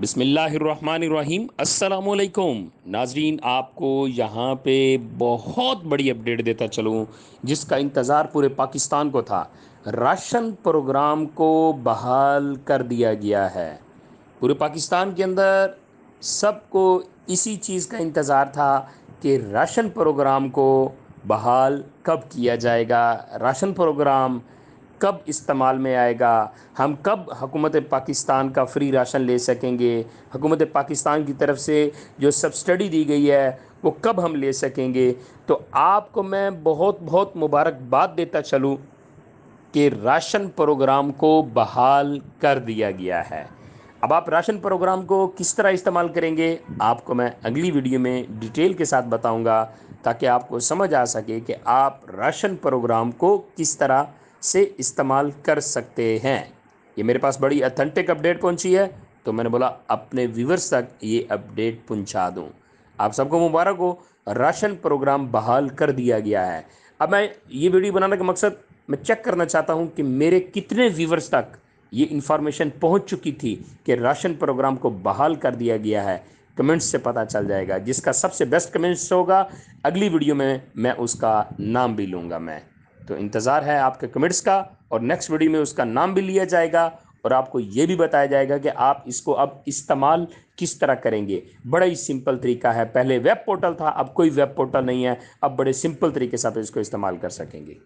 बिस्मिल्लाहिर्रहमानिर्रहीम। अस्सलामुअलैकुम नाजरीन, आपको यहाँ पे बहुत बड़ी अपडेट देता चलूँ जिसका इंतज़ार पूरे पाकिस्तान को था। राशन प्रोग्राम को बहाल कर दिया गया है। पूरे पाकिस्तान के अंदर सबको इसी चीज़ का इंतज़ार था कि राशन प्रोग्राम को बहाल कब किया जाएगा, राशन प्रोग्राम कब इस्तेमाल में आएगा, हम कब हुकूमत पाकिस्तान का फ्री राशन ले सकेंगे, हुकूमत पाकिस्तान की तरफ से जो सब्सिडी दी गई है वो कब हम ले सकेंगे। तो आपको मैं बहुत बहुत मुबारकबाद देता चलूँ कि राशन प्रोग्राम को बहाल कर दिया गया है। अब आप राशन प्रोग्राम को किस तरह इस्तेमाल करेंगे आपको मैं अगली वीडियो में डिटेल के साथ बताऊँगा ताकि आपको समझ आ सके कि आप राशन प्रोग्राम को किस तरह से इस्तेमाल कर सकते हैं। ये मेरे पास बड़ी अथेंटिक अपडेट पहुंची है तो मैंने बोला अपने व्यूअर्स तक ये अपडेट पहुंचा दूं। आप सबको मुबारक हो, राशन प्रोग्राम बहाल कर दिया गया है। अब मैं ये वीडियो बनाने का मकसद मैं चेक करना चाहता हूं कि मेरे कितने व्यूअर्स तक ये इन्फॉर्मेशन पहुंच चुकी थी कि राशन प्रोग्राम को बहाल कर दिया गया है। कमेंट्स से पता चल जाएगा, जिसका सबसे बेस्ट कमेंट्स होगा अगली वीडियो में मैं उसका नाम भी लूँगा। मैं तो इंतज़ार है आपके कमेंट्स का और नेक्स्ट वीडियो में उसका नाम भी लिया जाएगा और आपको ये भी बताया जाएगा कि आप इसको अब इस्तेमाल किस तरह करेंगे। बड़ा ही सिंपल तरीका है, पहले वेब पोर्टल था, अब कोई वेब पोर्टल नहीं है, अब बड़े सिंपल तरीके से आप इसको इस्तेमाल कर सकेंगे।